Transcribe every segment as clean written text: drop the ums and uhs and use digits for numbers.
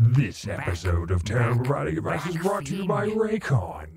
This episode of Terrible Writing Advice is brought to you by Raycon.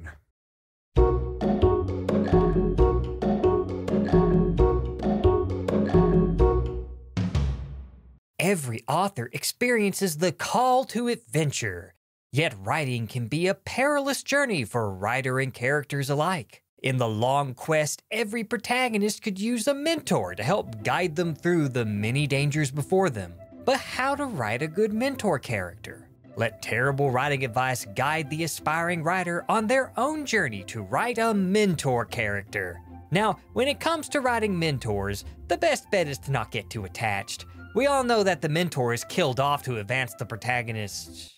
Every author experiences the call to adventure, yet writing can be a perilous journey for writer and characters alike. In the long quest, every protagonist could use a mentor to help guide them through the many dangers before them. But how to write a good mentor character? Let Terrible Writing Advice guide the aspiring writer on their own journey to write a mentor character. Now, when it comes to writing mentors, the best bet is to not get too attached. We all know that the mentor is killed off to advance the protagonist.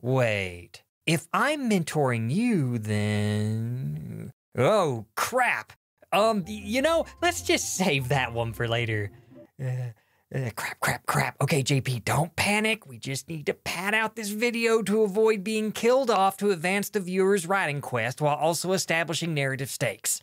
Wait, if I'm mentoring you, then... oh, crap. You know, let's just save that one for later. Crap. Okay, JP, don't panic. We just need to pad out this video to avoid being killed off to advance the viewer's writing quest while also establishing narrative stakes.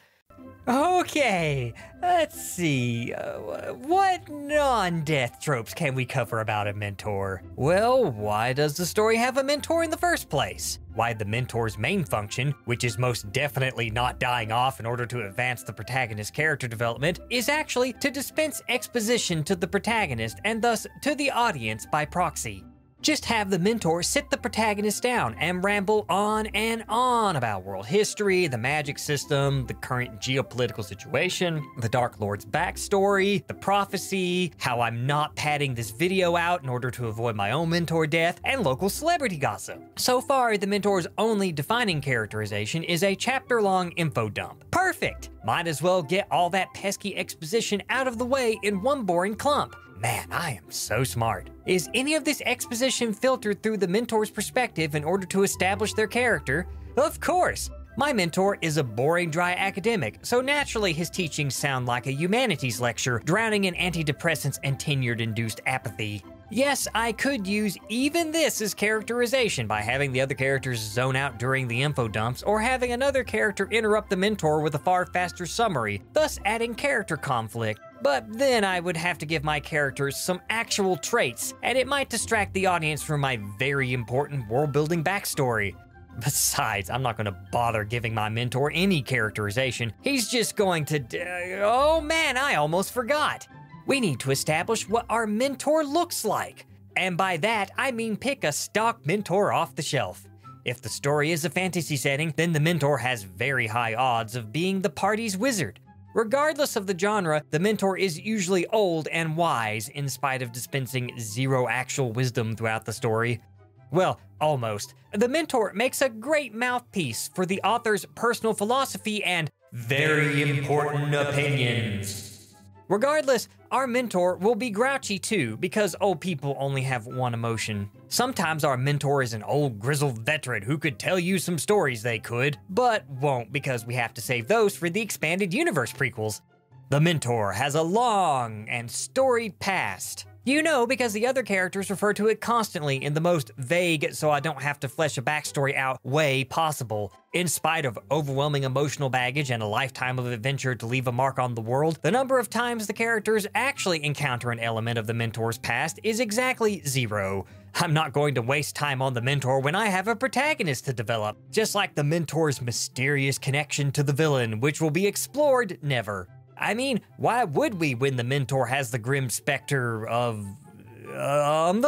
Okay, let's see. What non-death tropes can we cover about a mentor? Well, why does the story have a mentor in the first place? Why the mentor's main function, which is most definitely not dying off in order to advance the protagonist's character development, is actually to dispense exposition to the protagonist and thus to the audience by proxy. Just have the mentor sit the protagonist down and ramble on and on about world history, the magic system, the current geopolitical situation, the Dark Lord's backstory, the prophecy, how I'm not padding this video out in order to avoid my own mentor death, and local celebrity gossip. So far, the mentor's only defining characterization is a chapter-long info dump. Perfect! Might as well get all that pesky exposition out of the way in one boring clump. Man, I am so smart. Is any of this exposition filtered through the mentor's perspective in order to establish their character? Of course! My mentor is a boring, dry academic, so naturally his teachings sound like a humanities lecture, drowning in antidepressants and tenured-induced apathy. Yes, I could use even this as characterization by having the other characters zone out during the info dumps or having another character interrupt the mentor with a far faster summary, thus adding character conflict. But then I would have to give my characters some actual traits, and it might distract the audience from my very important world-building backstory. Besides, I'm not going to bother giving my mentor any characterization. He's just going to... oh man, I almost forgot. We need to establish what our mentor looks like. And by that, I mean pick a stock mentor off the shelf. If the story is a fantasy setting, then the mentor has very high odds of being the party's wizard. Regardless of the genre, the mentor is usually old and wise in spite of dispensing zero actual wisdom throughout the story. Well, almost. The mentor makes a great mouthpiece for the author's personal philosophy and very important opinions. Regardless, our mentor will be grouchy too, because old people only have one emotion. Sometimes our mentor is an old grizzled veteran who could tell you some stories they could, but won't because we have to save those for the Expanded Universe prequels. The mentor has a long and storied past. You know, because the other characters refer to it constantly in the most vague, so I don't have to flesh a backstory out way possible. In spite of overwhelming emotional baggage and a lifetime of adventure to leave a mark on the world, the number of times the characters actually encounter an element of the mentor's past is exactly zero. I'm not going to waste time on the mentor when I have a protagonist to develop, just like the mentor's mysterious connection to the villain, which will be explored never. I mean, why would we when the mentor has the grim specter of, the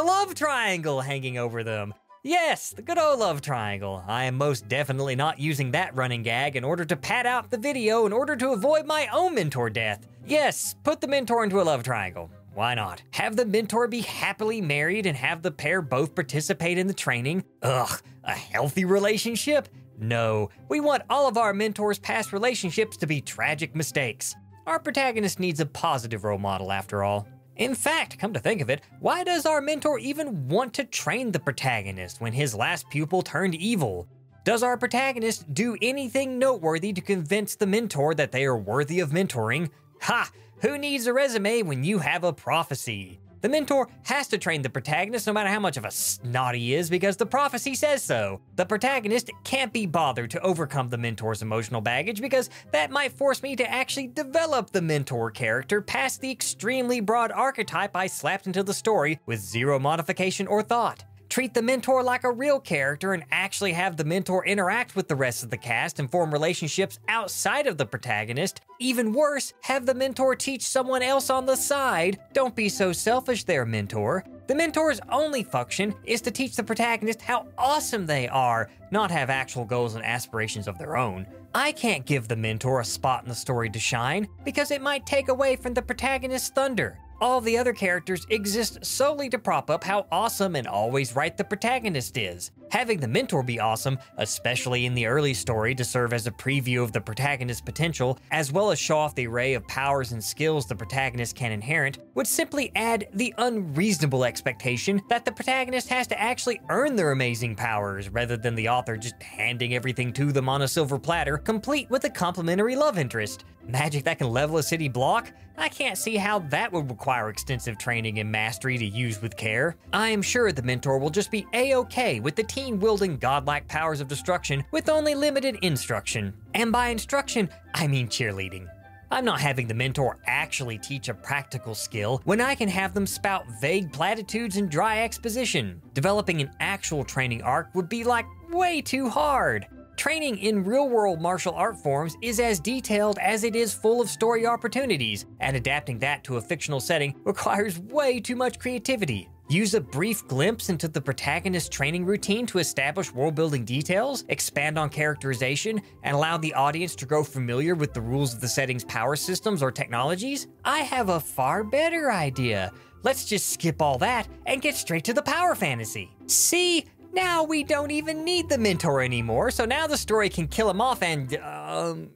love triangle hanging over them? Yes, the good old love triangle. I am most definitely not using that running gag in order to pad out the video in order to avoid my own mentor death. Yes, put the mentor into a love triangle. Why not? Have the mentor be happily married and have the pair both participate in the training? Ugh, a healthy relationship? No, we want all of our mentors' past relationships to be tragic mistakes. Our protagonist needs a positive role model after all. In fact, come to think of it, why does our mentor even want to train the protagonist when his last pupil turned evil? Does our protagonist do anything noteworthy to convince the mentor that they are worthy of mentoring? Ha! Who needs a resume when you have a prophecy? The mentor has to train the protagonist no matter how much of a snot he is because the prophecy says so. The protagonist can't be bothered to overcome the mentor's emotional baggage because that might force me to actually develop the mentor character past the extremely broad archetype I slapped into the story with zero modification or thought. Treat the mentor like a real character and actually have the mentor interact with the rest of the cast and form relationships outside of the protagonist. Even worse, have the mentor teach someone else on the side. Don't be so selfish there, mentor. The mentor's only function is to teach the protagonist how awesome they are, not have actual goals and aspirations of their own. I can't give the mentor a spot in the story to shine because it might take away from the protagonist's thunder. All the other characters exist solely to prop up how awesome and always right the protagonist is. Having the mentor be awesome, especially in the early story to serve as a preview of the protagonist's potential, as well as show off the array of powers and skills the protagonist can inherit, would simply add the unreasonable expectation that the protagonist has to actually earn their amazing powers, rather than the author just handing everything to them on a silver platter, complete with a complimentary love interest. Magic that can level a city block? I can't see how that would require extensive training and mastery to use with care. I am sure the mentor will just be a-okay with the teen wielding godlike powers of destruction with only limited instruction. And by instruction, I mean cheerleading. I'm not having the mentor actually teach a practical skill when I can have them spout vague platitudes and dry exposition. Developing an actual training arc would be like way too hard. Training in real-world martial art forms is as detailed as it is full of story opportunities, and adapting that to a fictional setting requires way too much creativity. Use a brief glimpse into the protagonist's training routine to establish world-building details, expand on characterization, and allow the audience to grow familiar with the rules of the setting's power systems or technologies. I have a far better idea. Let's just skip all that and get straight to the power fantasy. See? Now we don't even need the mentor anymore, so now the story can kill him off and, oh,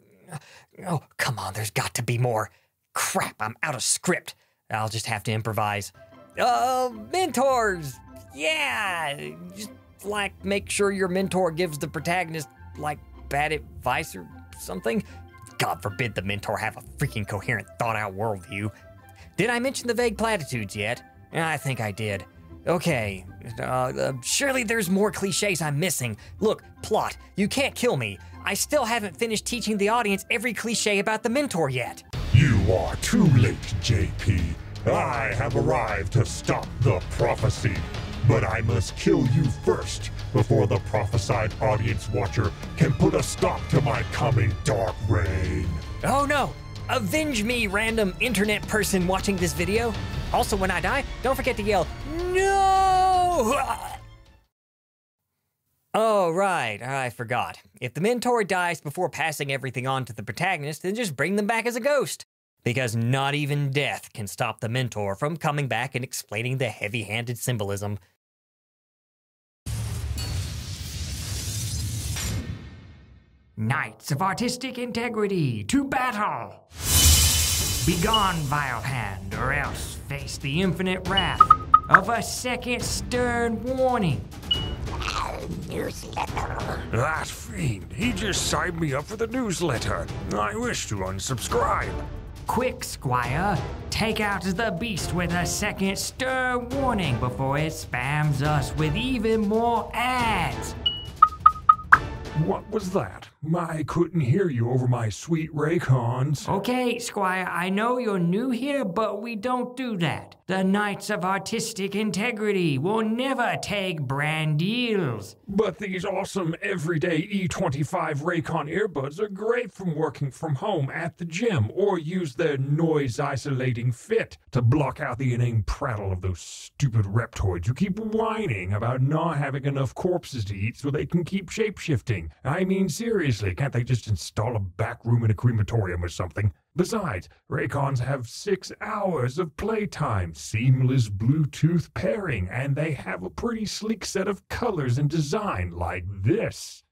come on, there's got to be more. Crap, I'm out of script. I'll just have to improvise. Mentors! Yeah! Just, like, make sure your mentor gives the protagonist, like, bad advice or something. God forbid the mentor have a freaking coherent, thought-out worldview. Did I mention the vague platitudes yet? I think I did. Okay, surely there's more cliches I'm missing. Look, plot, you can't kill me. I still haven't finished teaching the audience every cliche about the mentor yet. You are too late, JP. I have arrived to stop the prophecy. But I must kill you first before the prophesied audience watcher can put a stop to my coming dark reign. Oh no, avenge me, random internet person watching this video. Also, when I die, don't forget to yell, "No!" Oh, right, I forgot. If the mentor dies before passing everything on to the protagonist, then just bring them back as a ghost. Because not even death can stop the mentor from coming back and explaining the heavy-handed symbolism. Knights of Artistic Integrity, to battle! Begone, vile hand, or else face the infinite wrath of a second stern warning. Newsletter. That fiend, he just signed me up for the newsletter. I wish to unsubscribe. Quick, Squire, take out the beast with a second stern warning before it spams us with even more ads. What was that? I couldn't hear you over my sweet Raycons. Okay, Squire, I know you're new here, but we don't do that. The Knights of Artistic Integrity will never take brand deals. But these awesome everyday E25 Raycon earbuds are great for working from home at the gym, or use their noise-isolating fit to block out the inane prattle of those stupid reptoids who keep whining about not having enough corpses to eat so they can keep shape-shifting. I mean, seriously, can't they just install a back room in a crematorium or something? Besides, Raycons have 6 hours of playtime, seamless Bluetooth pairing, and they have a pretty sleek set of colors and design like this.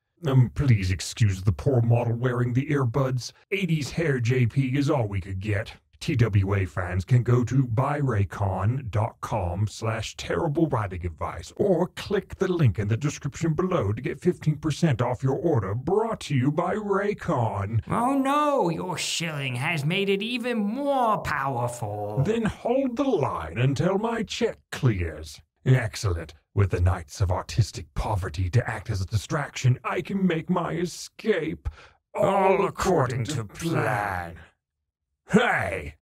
Please excuse the poor model wearing the earbuds. 80s hair JP is all we could get. TWA fans can go to buyraycon.com/terriblewritingadvice or click the link in the description below to get 15% off your order, brought to you by Raycon. Oh no, your shilling has made it even more powerful. Then hold the line until my check clears. Excellent. With the Knights of Artistic Poverty to act as a distraction, I can make my escape all according to plan. Hey!